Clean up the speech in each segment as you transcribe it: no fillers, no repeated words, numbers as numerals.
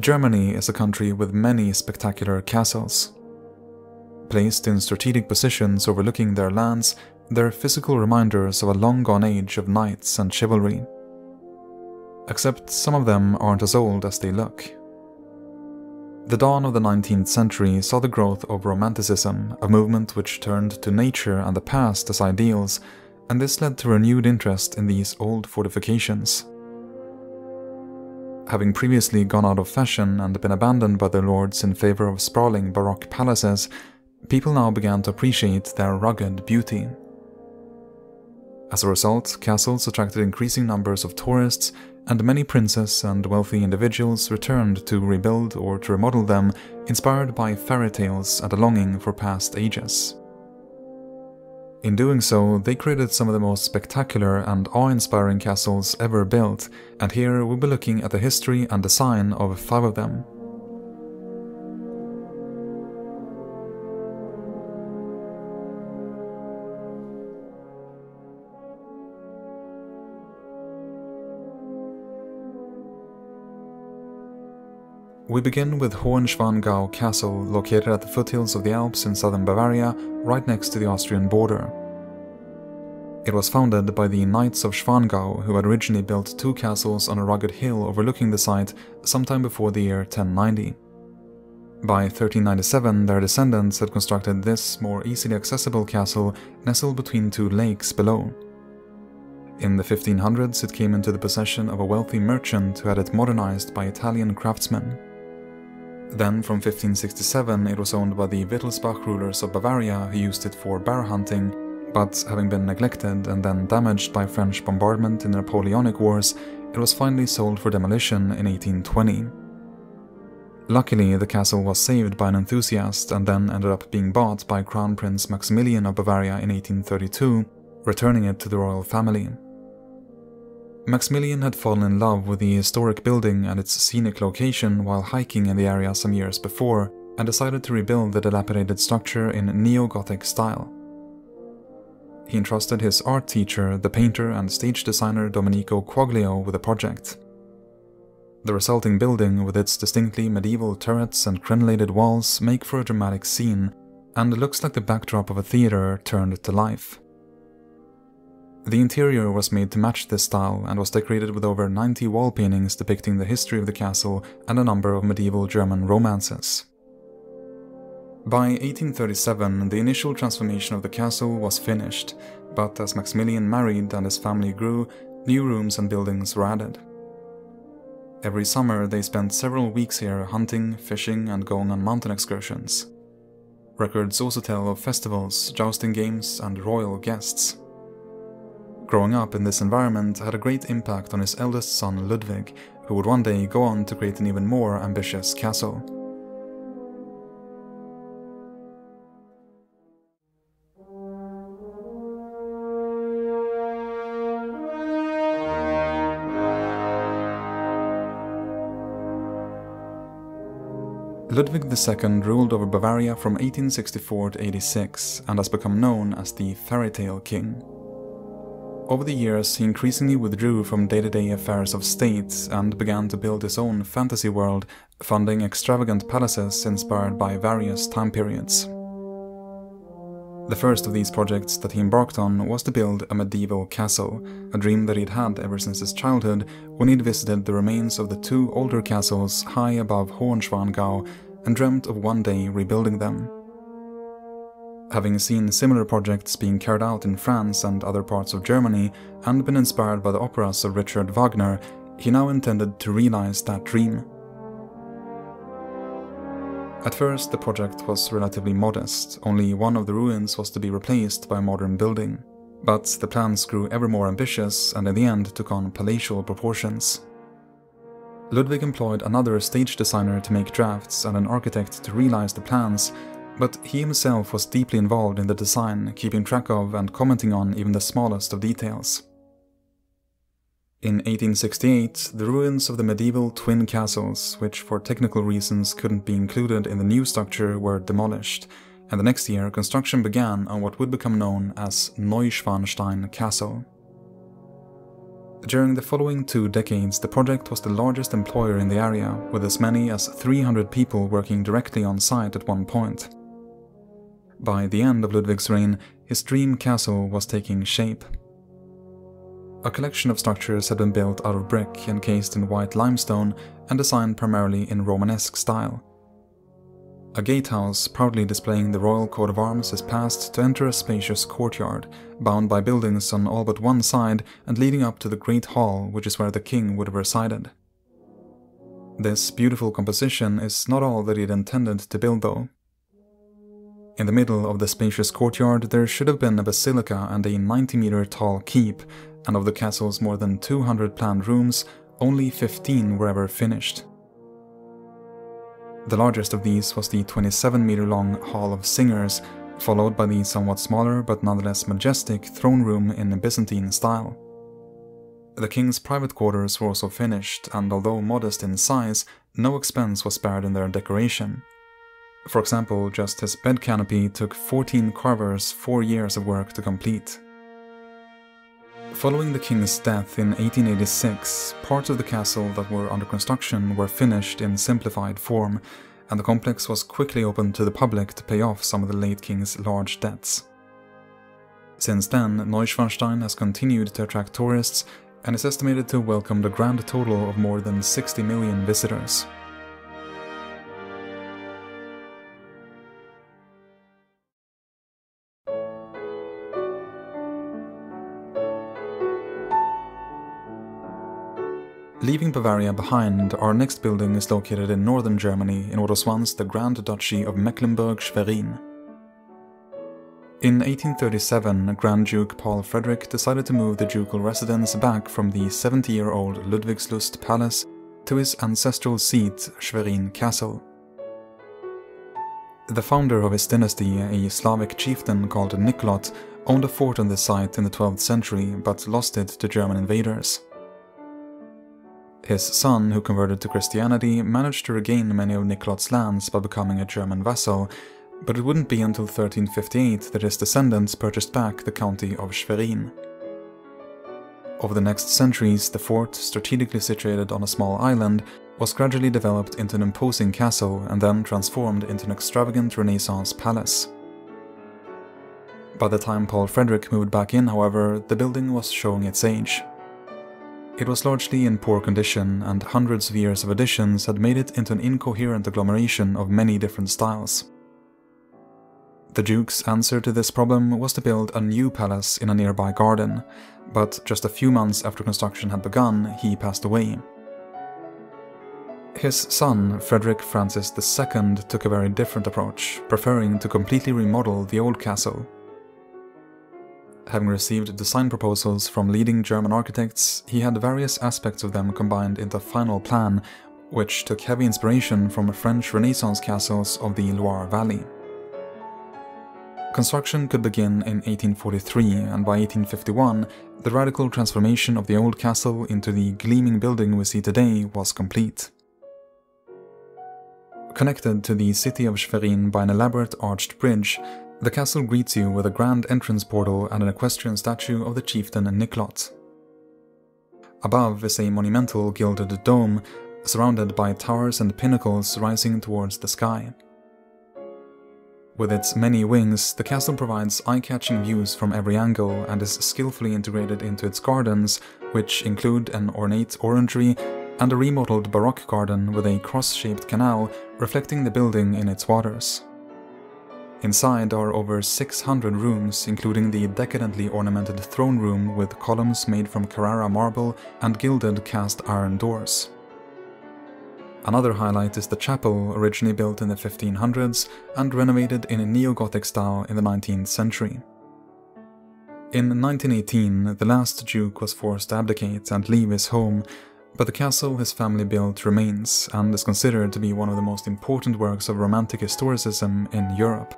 Germany is a country with many spectacular castles. Placed in strategic positions overlooking their lands, they're physical reminders of a long-gone age of knights and chivalry. Except some of them aren't as old as they look. The dawn of the 19th century saw the growth of Romanticism, a movement which turned to nature and the past as ideals, and this led to renewed interest in these old fortifications. Having previously gone out of fashion and been abandoned by their lords in favor of sprawling Baroque palaces, people now began to appreciate their rugged beauty. As a result, castles attracted increasing numbers of tourists, and many princes and wealthy individuals returned to rebuild or to remodel them, inspired by fairy tales and a longing for past ages. In doing so, they created some of the most spectacular and awe-inspiring castles ever built, and here we'll be looking at the history and design of 5 of them. We begin with Hohenschwangau Castle, located at the foothills of the Alps in southern Bavaria, right next to the Austrian border. It was founded by the Knights of Schwangau, who had originally built 2 castles on a rugged hill overlooking the site sometime before the year 1090. By 1397, their descendants had constructed this more easily accessible castle nestled between 2 lakes below. In the 1500s, it came into the possession of a wealthy merchant who had it modernized by Italian craftsmen. Then, from 1567, it was owned by the Wittelsbach rulers of Bavaria, who used it for bear hunting, but having been neglected and then damaged by French bombardment in the Napoleonic Wars, it was finally sold for demolition in 1820. Luckily, the castle was saved by an enthusiast and then ended up being bought by Crown Prince Maximilian of Bavaria in 1832, returning it to the royal family. Maximilian had fallen in love with the historic building and its scenic location while hiking in the area some years before, and decided to rebuild the dilapidated structure in neo-Gothic style. He entrusted his art teacher, the painter and stage designer Domenico Quaglio, with the project. The resulting building, with its distinctly medieval turrets and crenellated walls, make for a dramatic scene, and looks like the backdrop of a theater turned to life. The interior was made to match this style and was decorated with over 90 wall paintings depicting the history of the castle and a number of medieval German romances. By 1837, the initial transformation of the castle was finished, but as Maximilian married and his family grew, new rooms and buildings were added. Every summer, they spent several weeks here hunting, fishing, and going on mountain excursions. Records also tell of festivals, jousting games, and royal guests. Growing up in this environment had a great impact on his eldest son Ludwig, who would one day go on to create an even more ambitious castle. Ludwig II ruled over Bavaria from 1864 to 86 and has become known as the Fairy Tale King. Over the years, he increasingly withdrew from day-to-day affairs of state and began to build his own fantasy world, funding extravagant palaces inspired by various time periods. The first of these projects that he embarked on was to build a medieval castle, a dream that he'd had ever since his childhood, when he'd visited the remains of the 2 older castles high above Hohenschwangau and dreamt of one day rebuilding them. Having seen similar projects being carried out in France and other parts of Germany, and been inspired by the operas of Richard Wagner, he now intended to realize that dream. At first, the project was relatively modest. Only one of the ruins was to be replaced by a modern building. But the plans grew ever more ambitious, and in the end took on palatial proportions. Ludwig employed another stage designer to make drafts and an architect to realize the plans, but he himself was deeply involved in the design, keeping track of and commenting on even the smallest of details. In 1868, the ruins of the medieval twin castles, which for technical reasons couldn't be included in the new structure, were demolished, and the next year construction began on what would become known as Neuschwanstein Castle. During the following 2 decades, the project was the largest employer in the area, with as many as 300 people working directly on site at one point. By the end of Ludwig's reign, his dream castle was taking shape. A collection of structures had been built out of brick encased in white limestone and designed primarily in Romanesque style. A gatehouse, proudly displaying the royal coat of arms, is passed to enter a spacious courtyard, bound by buildings on all but one side and leading up to the Great Hall, which is where the king would have resided. This beautiful composition is not all that he had intended to build, though. In the middle of the spacious courtyard there should have been a basilica and a 90-meter tall keep, and of the castle's more than 200 planned rooms, only 15 were ever finished. The largest of these was the 27-meter-long Hall of Singers, followed by the somewhat smaller but nonetheless majestic throne room in Byzantine style. The king's private quarters were also finished, and although modest in size, no expense was spared in their decoration. For example, just his bed canopy took 14 carvers 4 years of work to complete. Following the king's death in 1886, parts of the castle that were under construction were finished in simplified form, and the complex was quickly opened to the public to pay off some of the late king's large debts. Since then, Neuschwanstein has continued to attract tourists and is estimated to welcome the grand total of more than 60 million visitors. Leaving Bavaria behind, our next building is located in northern Germany in what was once the Grand Duchy of Mecklenburg-Schwerin. In 1837, Grand Duke Paul Frederick decided to move the ducal residence back from the 70-year-old Ludwigslust Palace to his ancestral seat, Schwerin Castle. The founder of his dynasty, a Slavic chieftain called Niklot, owned a fort on this site in the 12th century but lost it to German invaders. His son, who converted to Christianity, managed to regain many of Niklot's lands by becoming a German vassal, but it wouldn't be until 1358 that his descendants purchased back the county of Schwerin. Over the next centuries, the fort, strategically situated on a small island, was gradually developed into an imposing castle and then transformed into an extravagant Renaissance palace. By the time Paul Frederick moved back in, however, the building was showing its age. It was largely in poor condition, and hundreds of years of additions had made it into an incoherent agglomeration of many different styles. The Duke's answer to this problem was to build a new palace in a nearby garden, but just a few months after construction had begun, he passed away. His son, Frederick Francis II, took a very different approach, preferring to completely remodel the old castle. Having received design proposals from leading German architects, he had various aspects of them combined into a final plan, which took heavy inspiration from French Renaissance castles of the Loire Valley. Construction could begin in 1843, and by 1851, the radical transformation of the old castle into the gleaming building we see today was complete. Connected to the city of Schwerin by an elaborate arched bridge, the castle greets you with a grand entrance portal and an equestrian statue of the chieftain Niklot. Above is a monumental gilded dome, surrounded by towers and pinnacles rising towards the sky. With its many wings, the castle provides eye-catching views from every angle and is skillfully integrated into its gardens, which include an ornate orangery and a remodeled baroque garden with a cross-shaped canal reflecting the building in its waters. Inside are over 600 rooms, including the decadently ornamented throne room with columns made from Carrara marble and gilded cast iron doors. Another highlight is the chapel, originally built in the 1500s and renovated in a neo-Gothic style in the 19th century. In 1918, the last duke was forced to abdicate and leave his home, but the castle his family built remains and is considered to be one of the most important works of Romantic historicism in Europe.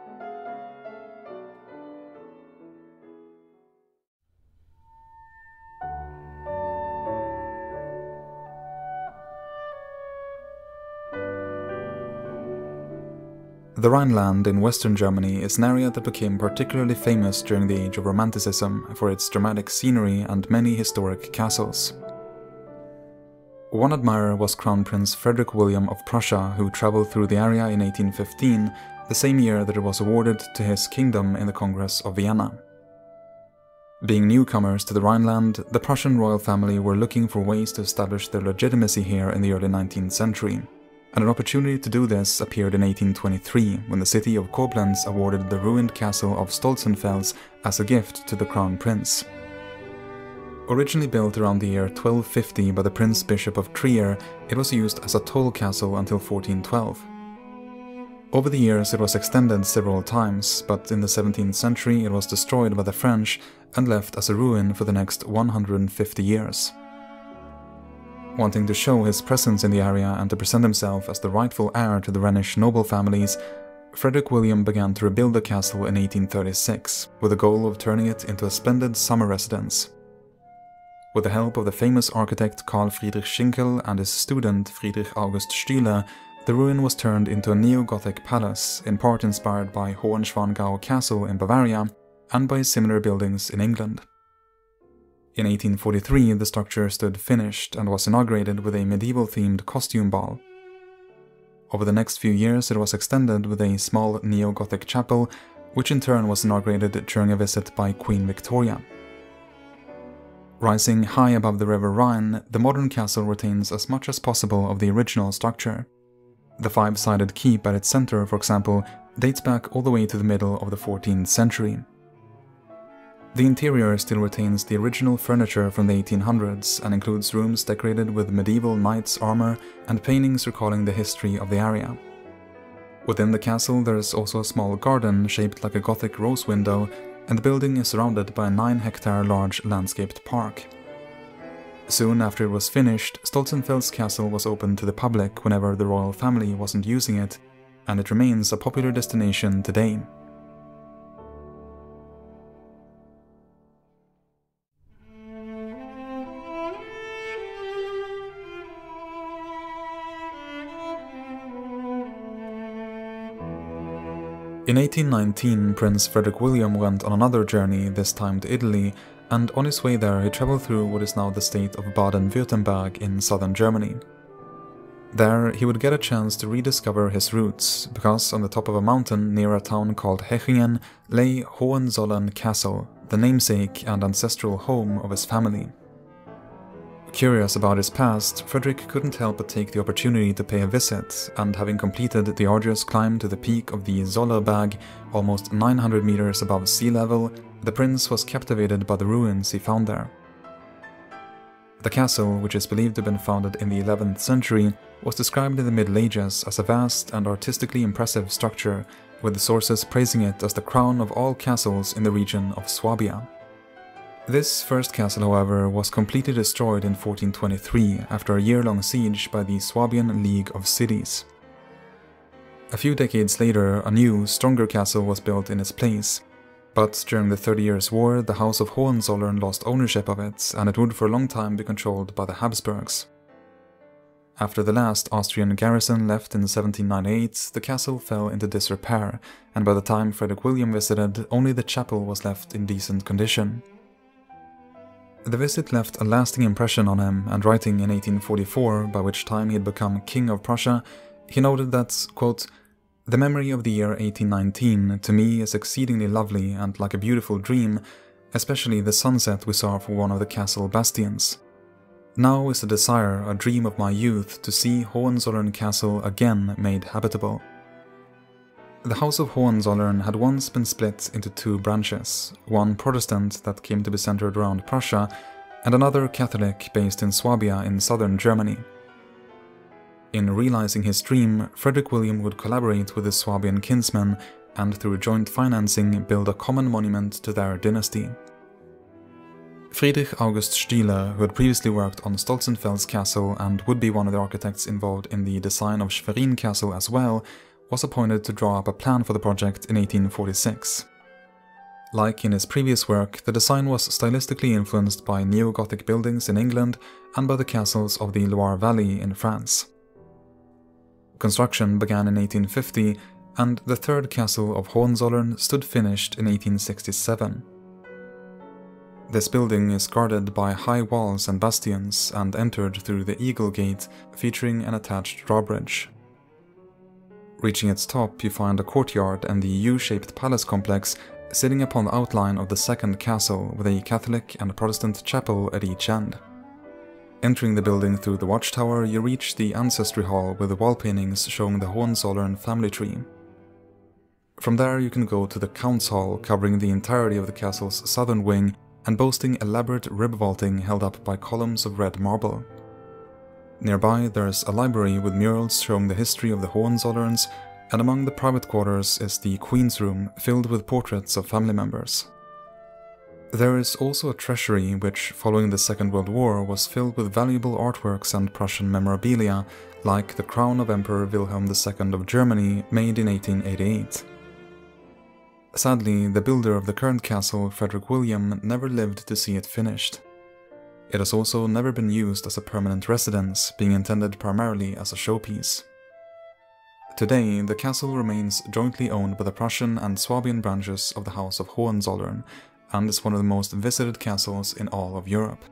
The Rhineland in western Germany is an area that became particularly famous during the Age of Romanticism for its dramatic scenery and many historic castles. One admirer was Crown Prince Frederick William of Prussia, who travelled through the area in 1815, the same year that it was awarded to his kingdom in the Congress of Vienna. Being newcomers to the Rhineland, the Prussian royal family were looking for ways to establish their legitimacy here in the early 19th century. And an opportunity to do this appeared in 1823, when the city of Koblenz awarded the ruined castle of Stolzenfels as a gift to the crown prince. Originally built around the year 1250 by the Prince-Bishop of Trier, it was used as a toll castle until 1412. Over the years it was extended several times, but in the 17th century it was destroyed by the French and left as a ruin for the next 150 years. Wanting to show his presence in the area and to present himself as the rightful heir to the Rhenish noble families, Frederick William began to rebuild the castle in 1836, with the goal of turning it into a splendid summer residence. With the help of the famous architect Karl Friedrich Schinkel and his student Friedrich August Stüler, the ruin was turned into a neo-Gothic palace, in part inspired by Hohenschwangau Castle in Bavaria and by similar buildings in England. In 1843, the structure stood finished and was inaugurated with a medieval-themed costume ball. Over the next few years, it was extended with a small neo-Gothic chapel, which in turn was inaugurated during a visit by Queen Victoria. Rising high above the River Rhine, the modern castle retains as much as possible of the original structure. The five-sided keep at its center, for example, dates back all the way to the middle of the 14th century. The interior still retains the original furniture from the 1800s and includes rooms decorated with medieval knights' armor and paintings recalling the history of the area. Within the castle there is also a small garden shaped like a Gothic rose window, and the building is surrounded by a 9-hectare large landscaped park. Soon after it was finished, Stolzenfels Castle was opened to the public whenever the royal family wasn't using it, and it remains a popular destination today. In 1819, Prince Frederick William went on another journey, this time to Italy, and on his way there he travelled through what is now the state of Baden-Württemberg in southern Germany. There he would get a chance to rediscover his roots, because on the top of a mountain near a town called Hechingen lay Hohenzollern Castle, the namesake and ancestral home of his family. Curious about his past, Frederick couldn't help but take the opportunity to pay a visit, and having completed the arduous climb to the peak of the Zollerberg, almost 900 meters above sea level, the prince was captivated by the ruins he found there. The castle, which is believed to have been founded in the 11th century, was described in the Middle Ages as a vast and artistically impressive structure, with the sources praising it as the crown of all castles in the region of Swabia. This first castle, however, was completely destroyed in 1423 after a year-long siege by the Swabian League of Cities. A few decades later, a new, stronger castle was built in its place, but during the 30 Years' War, the House of Hohenzollern lost ownership of it, and it would for a long time be controlled by the Habsburgs. After the last Austrian garrison left in 1798, the castle fell into disrepair, and by the time Frederick William visited, only the chapel was left in decent condition. The visit left a lasting impression on him, and writing in 1844, by which time he had become King of Prussia, he noted that, quote, "The memory of the year 1819 to me is exceedingly lovely and like a beautiful dream, especially the sunset we saw from one of the castle bastions. Now is the desire, a dream of my youth, to see Hohenzollern Castle again made habitable." The House of Hohenzollern had once been split into two branches, one Protestant that came to be centered around Prussia, and another Catholic based in Swabia in southern Germany. In realizing his dream, Frederick William would collaborate with his Swabian kinsmen and through joint financing build a common monument to their dynasty. Friedrich August Stüler, who had previously worked on Stolzenfels Castle and would be one of the architects involved in the design of Schwerin Castle as well, was appointed to draw up a plan for the project in 1846. Like in his previous work, the design was stylistically influenced by neo-Gothic buildings in England and by the castles of the Loire Valley in France. Construction began in 1850, and the third castle of Hohenzollern stood finished in 1867. This building is guarded by high walls and bastions and entered through the Eagle Gate, featuring an attached drawbridge. Reaching its top, you find a courtyard and the U-shaped palace complex sitting upon the outline of the second castle, with a Catholic and Protestant chapel at each end. Entering the building through the watchtower, you reach the ancestry hall with the wall paintings showing the Hohenzollern family tree. From there you can go to the Counts Hall, covering the entirety of the castle's southern wing and boasting elaborate rib vaulting held up by columns of red marble. Nearby there's a library with murals showing the history of the Hohenzollerns, and among the private quarters is the Queen's Room, filled with portraits of family members. There is also a treasury which, following the Second World War, was filled with valuable artworks and Prussian memorabilia, like the crown of Emperor Wilhelm II of Germany, made in 1888. Sadly, the builder of the current castle, Frederick William, never lived to see it finished. It has also never been used as a permanent residence, being intended primarily as a showpiece. Today, the castle remains jointly owned by the Prussian and Swabian branches of the House of Hohenzollern, and is one of the most visited castles in all of Europe.